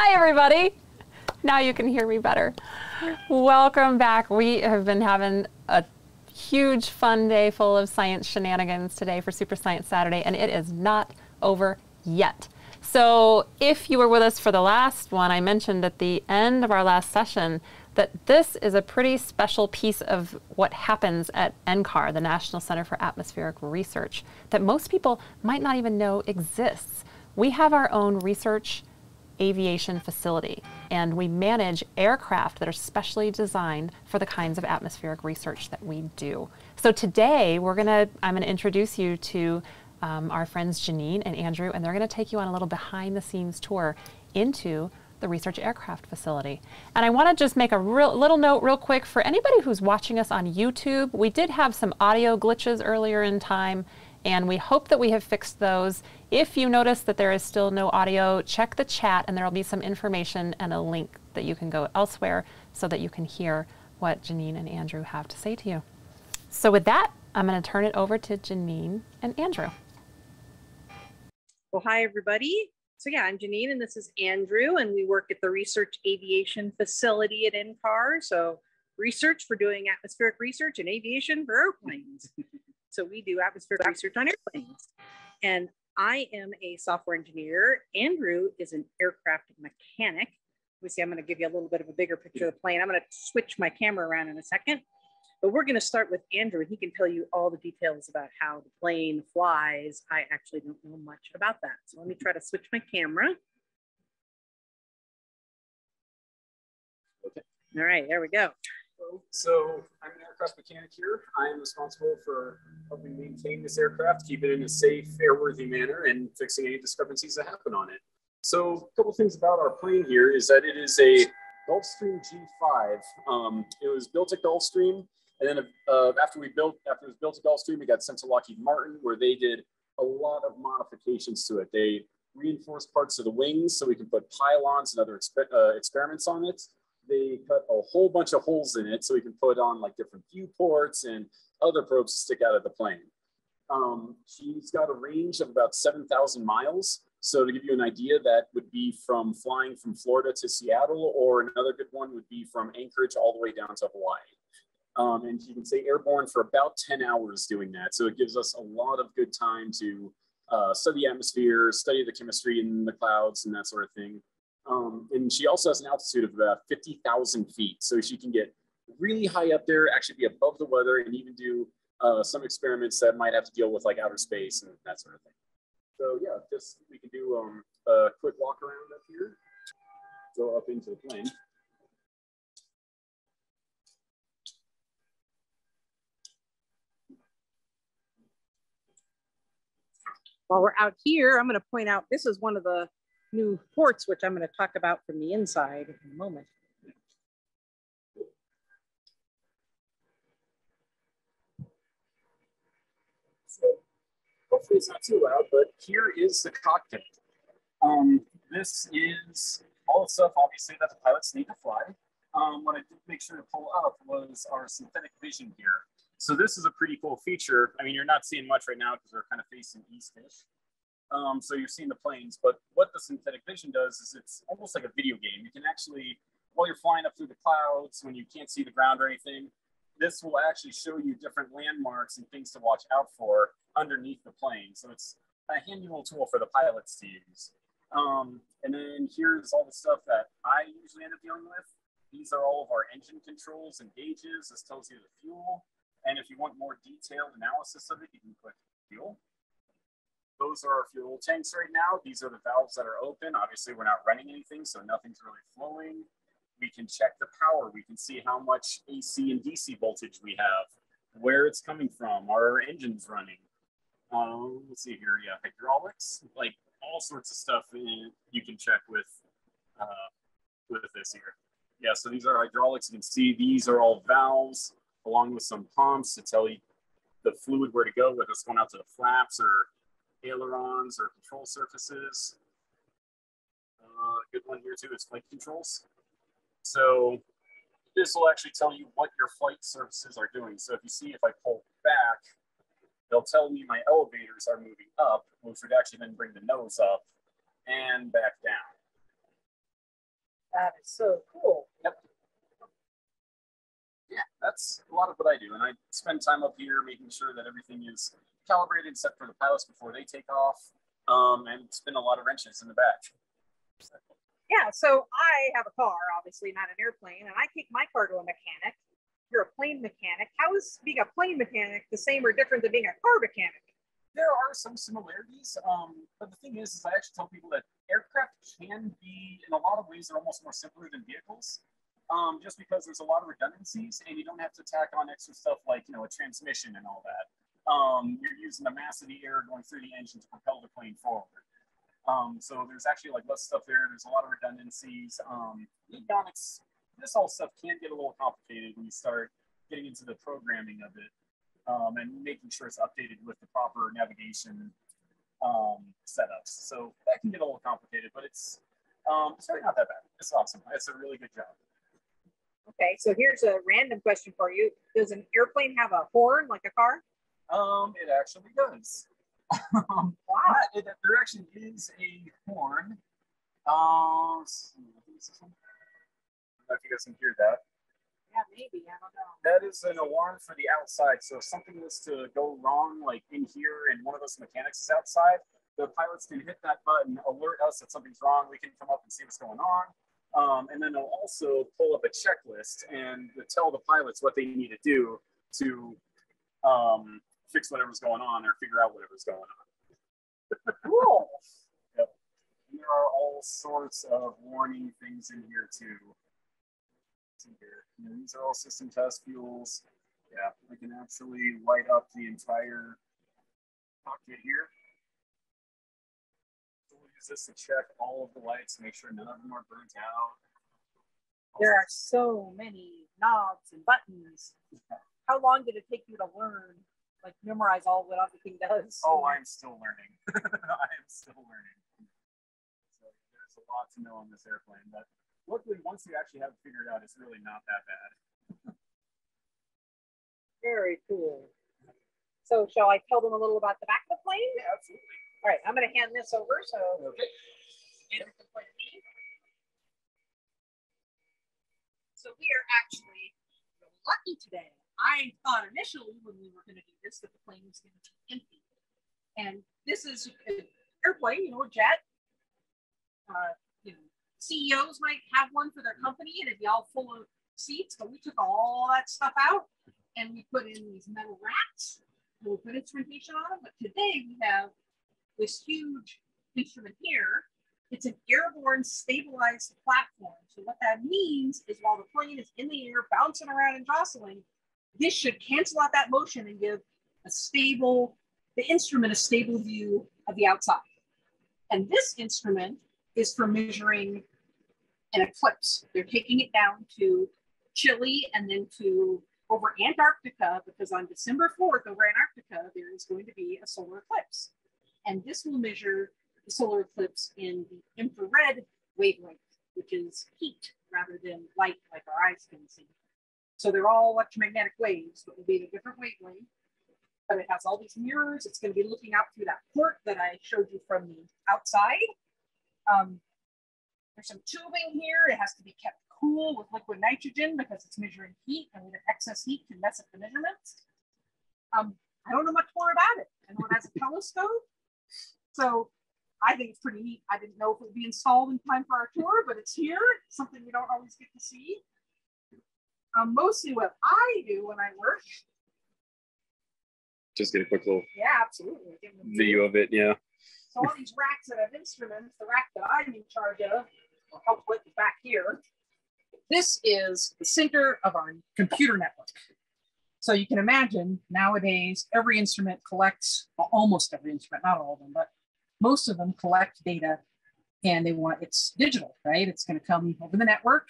Hi, everybody. Now you can hear me better. Welcome back. We have been having a huge fun day full of science shenanigans today for Super Science Saturday, and it is not over yet. So if you were with us for the last one, I mentioned at the end of our last session that this is a pretty special piece of what happens at NCAR, the National Center for Atmospheric Research, that most people might not even know exists. We have our own research aviation facility, and we manage aircraft that are specially designed for the kinds of atmospheric research that we do. So today I'm gonna introduce you to our friends Janine and Andrew, and they're gonna take you on a little behind the scenes tour into the research aircraft facility. And I wanna just make a little note real quick for anybody who's watching us on YouTube. We did have some audio glitches earlier in time, and we hope that we have fixed those. If you notice that there is still no audio, check the chat and there'll be some information and a link that you can go elsewhere so that you can hear what Janine and Andrew have to say to you. So with that, I'm gonna turn it over to Janine and Andrew. Well, hi everybody. So yeah, I'm Janine and this is Andrew, and we work at the Research Aviation Facility at NCAR. So research for doing atmospheric research and aviation for airplanes. So we do atmospheric research on airplanes. And I am a software engineer. Andrew is an aircraft mechanic. We see, I'm gonna give you a little bit of a bigger picture of the plane. I'm gonna switch my camera around in a second, but we're gonna start with Andrew. He can tell you all the details about how the plane flies. I actually don't know much about that. So let me try to switch my camera. Okay. All right, there we go. So I'm an aircraft mechanic here. I am responsible for helping maintain this aircraft, keep it in a safe, airworthy manner, and fixing any discrepancies that happen on it. So a couple things about our plane here is that it is a Gulfstream G5. It was built at Gulfstream, and then after it was built at Gulfstream, it got sent to Lockheed Martin, where they did a lot of modifications to it. They reinforced parts of the wings so we can put pylons and other experiments on it. They cut a whole bunch of holes in it so we can put on like different viewports and other probes to stick out of the plane. She's got a range of about 7,000 miles. So to give you an idea, that would be from flying from Florida to Seattle, or another good one would be from Anchorage all the way down to Hawaii. And you can stay airborne for about 10 hours doing that. So it gives us a lot of good time to study the atmosphere, study the chemistry in the clouds and that sort of thing. And she also has an altitude of about 50,000 feet. So she can get really high up there, actually be above the weather, and even do some experiments that might have to deal with like outer space and that sort of thing. So yeah, just we can do a quick walk around up here, go up into the plane. While we're out here, I'm gonna point out, this is one of the new ports, which I'm going to talk about from the inside in a moment. So, hopefully it's not too loud, but here is the cockpit. This is all the stuff, obviously, that the pilots need to fly. What I did make sure to pull up was our synthetic vision here. So this is a pretty cool feature. I mean, you're not seeing much right now because we're kind of facing east-ish. So you're seeing the planes, but what the synthetic vision does is it's almost like a video game. You can actually, while you're flying up through the clouds, when you can't see the ground or anything, this will actually show you different landmarks and things to watch out for underneath the plane. So it's a handy little tool for the pilots to use. And then here's all the stuff that I usually end up dealing with. These are all of our engine controls and gauges. This tells you the fuel. And if you want more detailed analysis of it, you can click fuel. Those are our fuel tanks right now. These are the valves that are open. Obviously, we're not running anything, so nothing's really flowing. We can check the power. We can see how much AC and DC voltage we have, where it's coming from, are our engines running. Let's see here, yeah, hydraulics, like all sorts of stuff you can check with this here. Yeah, so these are hydraulics. You can see these are all valves, along with some pumps to tell you the fluid where to go, whether it's going out to the flaps or ailerons or control surfaces. A good one here too is flight controls. So this will actually tell you what your flight surfaces are doing. So if you see, if I pull back, they'll tell me my elevators are moving up, which would actually then bring the nose up and back down. That is so cool. Yep. Yeah, that's a lot of what I do. And I spend time up here making sure that everything is calibrated except for the pilots before they take off, and spin a lot of wrenches in the back. Yeah, so I have a car, obviously not an airplane, and I take my car to a mechanic. You're a plane mechanic. How is being a plane mechanic the same or different than being a car mechanic? There are some similarities, but the thing is I actually tell people that aircraft can be, in a lot of ways, they're almost more simpler than vehicles, just because there's a lot of redundancies and you don't have to tack on extra stuff like, you know, a transmission and all that. You're using the mass of the air going through the engine to propel the plane forward. So there's actually like less stuff there. There's a lot of redundancies. Avionics, this whole stuff can get a little complicated when you start getting into the programming of it, and making sure it's updated with the proper navigation setups. So that can get a little complicated, but it's really not that bad. It's awesome. It's a really good job. Okay, so here's a random question for you. Does an airplane have a horn like a car? It actually does. There actually is a horn. Let's see, I think this is one. I don't know if you guys can hear that. Yeah, maybe. I don't know. That is an alarm for the outside. So if something was to go wrong, like in here, and one of us mechanics is outside, the pilots can hit that button, alert us that something's wrong. We can come up and see what's going on. And then they'll also pull up a checklist and tell the pilots what they need to do to fix whatever's going on or figure out whatever's going on. Cool. Yep. And there are all sorts of warning things in here too. You know, these are all system test fuels. Yeah, we can actually light up the entire cockpit here. We'll use this to check all of the lights, make sure none of them are burnt out. There are so many knobs and buttons. How long did it take you to learn, like memorize all what everything does? Oh, I'm still learning. I am still learning. So there's a lot to know on this airplane, but luckily, once you actually have it figured out, it's really not that bad. Very cool. So shall I tell them a little about the back of the plane? Yeah, absolutely. All right, I'm going to hand this over. So okay. So we are actually lucky today. I thought initially when we were going to do this that the plane was going to be empty. And this is an airplane, you know, a jet. You know, CEOs might have one for their company and it'd be all full of seats, but we took all that stuff out and we put in these metal racks. We put instrumentation on them, but today we have this huge instrument here. It's an airborne stabilized platform. So what that means is while the plane is in the air, bouncing around and jostling, this should cancel out that motion and give a stable, the instrument a stable view of the outside. And this instrument is for measuring an eclipse. They're taking it down to Chile and then to over Antarctica, because on December 4th over Antarctica, there is going to be a solar eclipse. And this will measure the solar eclipse in the infrared wavelength, which is heat rather than light like our eyes can see. So they're all electromagnetic waves, but will be in a different wavelength. But it has all these mirrors. It's going to be looking out through that port that I showed you from the outside. There's some tubing here. It has to be kept cool with liquid nitrogen because it's measuring heat, and excess heat can mess up the measurements. I don't know much more about it. I know it has a telescope, so I think it's pretty neat. I didn't know if it would be installed in time for our tour, but it's here. It's something we don't always get to see. Mostly what I do when I work. Just get a quick little video of it, yeah. So all these racks that have instruments, the rack that I'm in charge of, will help with back here. This is the center of our computer network. So you can imagine nowadays, every instrument collects, well, almost every instrument, not all of them, but most of them collect data and they want, it's digital, right? It's gonna come over the network.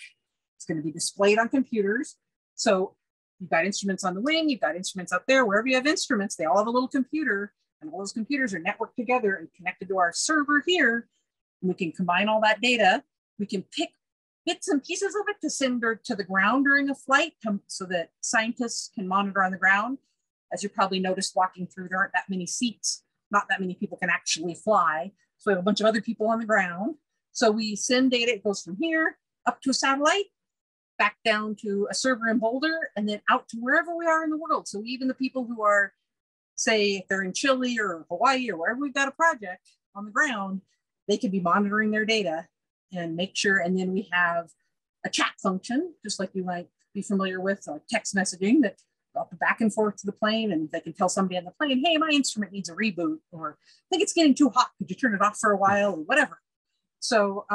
It's gonna be displayed on computers. So you've got instruments on the wing, you've got instruments up there, wherever you have instruments, they all have a little computer. And all those computers are networked together and connected to our server here. And we can combine all that data. We can pick bits and pieces of it to send to the ground during a flight so that scientists can monitor on the ground. As you probably noticed walking through, there aren't that many seats. Not that many people can actually fly. So we have a bunch of other people on the ground. So we send data, it goes from here up to a satellite, back down to a server in Boulder, and then out to wherever we are in the world. So even the people who are, say, if they're in Chile or Hawaii or wherever we've got a project on the ground, they could be monitoring their data and make sure. And then we have a chat function, just like you might be familiar with, like text messaging, that up back and forth to the plane, and they can tell somebody on the plane, hey, my instrument needs a reboot, or I think it's getting too hot, could you turn it off for a while, or whatever. So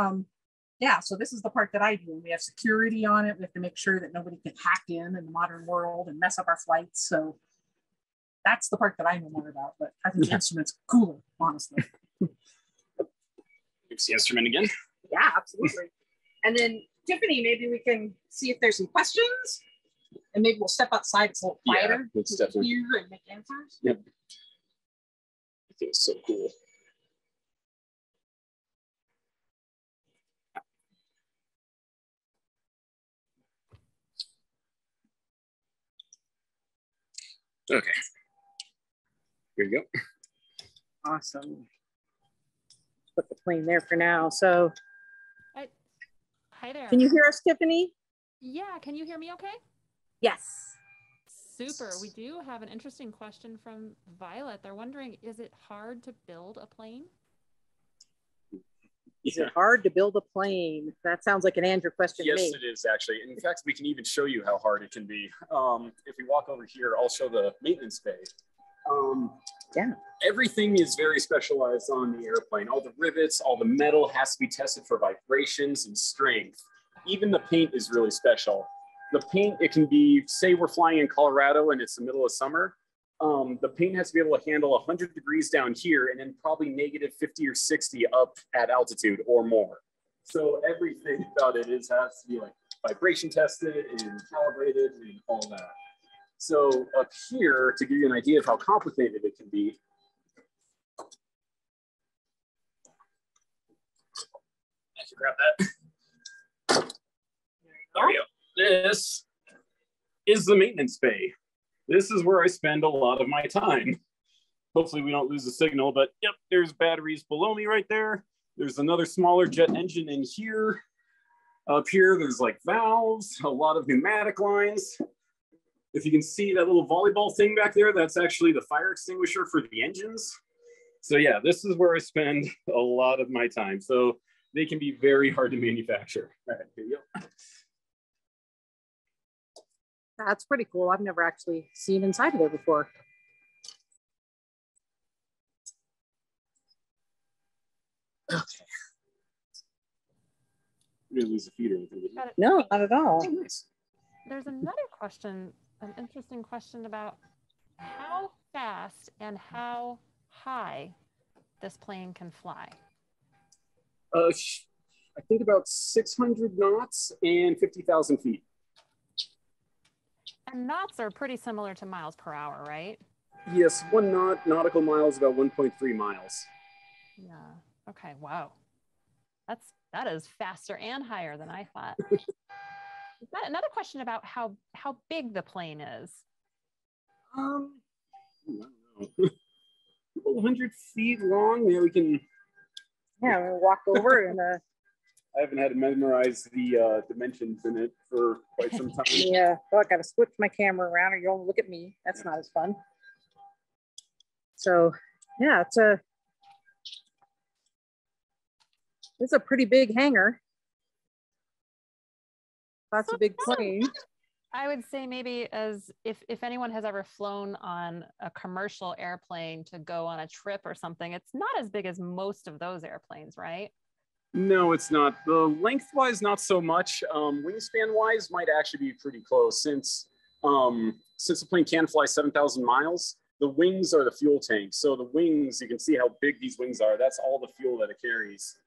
yeah, so this is the part that I do. We have security on it. We have to make sure that nobody can hack in the modern world and mess up our flights. So that's the part that I know more about, but I think the instrument's cooler, honestly. It's the instrument again. Yeah, absolutely. And then Tiffany, maybe we can see if there's some questions, and maybe we'll step outside. It's a little quieter. Yeah, it's definitely here and make answers. Yep. I think it's so cool. Okay. Here you go. Awesome. Put the plane there for now. So, hi there. Can you hear us, Tiffany? Yeah. Can you hear me okay? Yes. Super. We do have an interesting question from Violet. They're wondering, is it hard to build a plane? Is it hard to build a plane? That sounds like an Andrew question to me. Yes, it is, actually. And in fact, we can even show you how hard it can be. If we walk over here, I'll show the maintenance bay. Yeah. Everything is very specialized on the airplane. All the rivets, all the metal has to be tested for vibrations and strength. Even the paint is really special. The paint, it can be, say we're flying in Colorado and it's the middle of summer. The paint has to be able to handle 100 degrees down here and then probably -50 or 60 up at altitude or more. So everything about it is, has to be like vibration tested and calibrated and all that. So up here, to give you an idea of how complicated it can be. I should grab that. There we go. This is the maintenance bay. This is where I spend a lot of my time. Hopefully we don't lose the signal, but yep, there's batteries below me right there. There's another smaller jet engine in here. Up here, there's like valves, a lot of pneumatic lines. If you can see that little volleyball thing back there, that's actually the fire extinguisher for the engines. So yeah, this is where I spend a lot of my time. So they can be very hard to manufacture. All right, here you go. That's pretty cool. I've never actually seen inside of there before. Okay. You didn't lose a feed or anything, did you? No, not at all. There's another question, an interesting question about how fast and how high this plane can fly. I think about 600 knots and 50,000 feet. And knots are pretty similar to miles per hour, right? Yes, one knot, nautical miles, about 1.3 miles. Yeah, okay, wow. That is faster and higher than I thought. Another question about how big the plane is. I don't know. 100 feet long, yeah, we can. Yeah, we'll walk over and. I haven't had to memorize the dimensions in it for quite some time. Yeah, well, I got to switch my camera around or you won't look at me. That's not as fun. So yeah, it's a pretty big hangar. That's a big plane. I would say maybe as if anyone has ever flown on a commercial airplane to go on a trip or something, it's not as big as most of those airplanes, right? No, it's not. The lengthwise, not so much. Wingspan-wise, might actually be pretty close, since the plane can fly 7,000 miles. The wings are the fuel tank. So the wings, you can see how big these wings are. That's all the fuel that it carries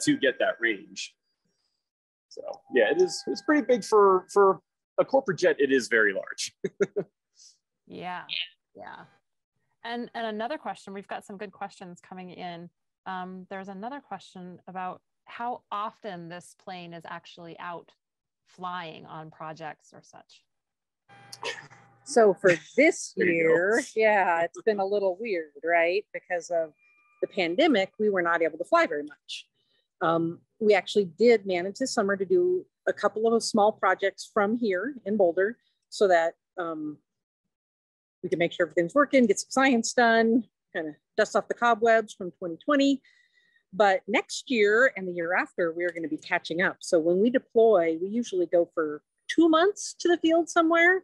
to get that range. So yeah, it's pretty big for a corporate jet. It is very large. Yeah, yeah. And another question. We've got some good questions coming in. There's another question about how often this plane is actually out flying on projects or such. So for this year, yeah, it's been a little weird, right? Because of the pandemic, we were not able to fly very much. We actually did manage this summer to do a couple of small projects from here in Boulder so that we can make sure everything's working, get some science done, kind of dust off the cobwebs from 2020. But next year and the year after, we're going to be catching up. So when we deploy, we usually go for 2 months to the field somewhere.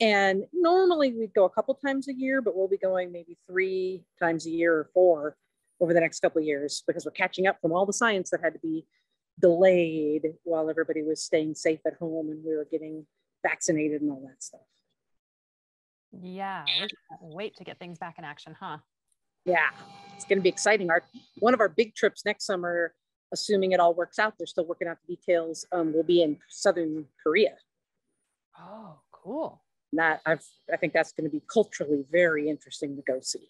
And normally we go a couple times a year, but we'll be going maybe 3 times a year or 4 over the next couple of years because we're catching up from all the science that had to be delayed while everybody was staying safe at home and we were getting vaccinated and all that stuff. Yeah, we can't wait to get things back in action, huh? Yeah, it's going to be exciting. One of our big trips next summer, assuming it all works out, they're still working out the details, will be in Southern Korea. Oh, cool. I think that's going to be culturally very interesting to go see.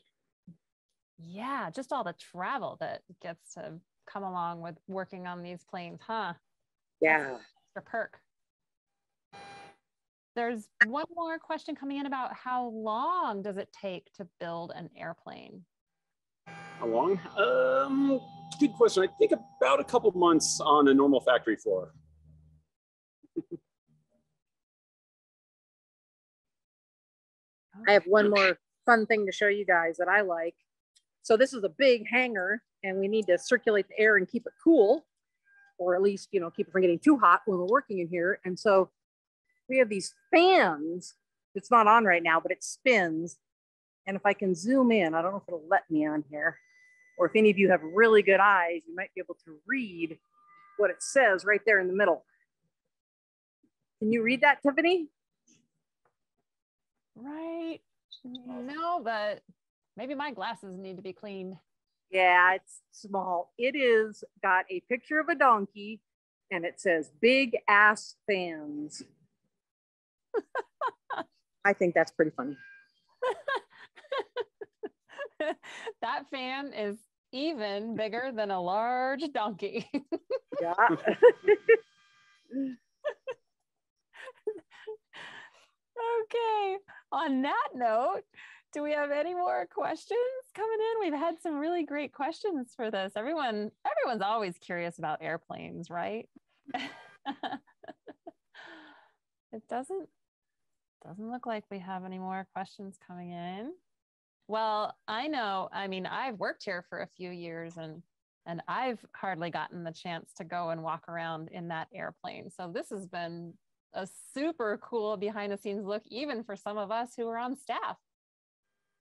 Yeah, just all the travel that gets to come along with working on these planes, huh? Yeah. Extra perk. There's one more question coming in about how long does it take to build an airplane? How long? Good question. I think about a couple months on a normal factory floor. I have one more fun thing to show you guys that I like. So this is a big hangar and we need to circulate the air and keep it cool, or at least, you know, keep it from getting too hot when we're working in here. And so we have these fans. It's not on right now, but it spins. And if I can zoom in, I don't know if it'll let me on here, or if any of you have really good eyes, you might be able to read what it says right there in the middle. Can you read that, Tiffany? Right. No, but maybe my glasses need to be cleaned. Yeah, it's small. It is got a picture of a donkey and it says big ass fans. I think that's pretty funny. That fan is even bigger than a large donkey. Yeah. Okay, on that note, do we have any more questions coming in? We've had some really great questions for this. Everyone's always curious about airplanes, right? It doesn't look like we have any more questions coming in. Well, I know, I mean, I've worked here for a few years and I've hardly gotten the chance to go and walk around in that airplane. So this has been a super cool behind the scenes look, even for some of us who are on staff.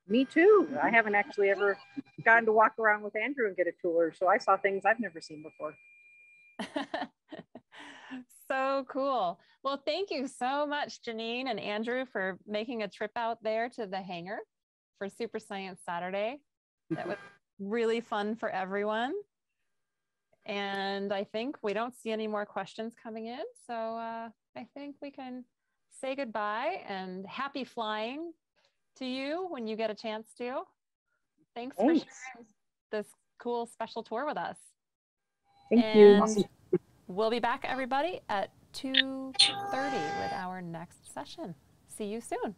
Me too. I haven't actually ever gotten to walk around with Andrew and get a tour. So I saw things I've never seen before. So cool. Well, thank you so much, Janine and Andrew, for making a trip out there to the hangar for Super Science Saturday. That was really fun for everyone. And I think we don't see any more questions coming in. So I think we can say goodbye and happy flying to you when you get a chance to. Thanks for sharing this cool special tour with us. Thank you. We'll be back, everybody, at 2:30 with our next session. See you soon.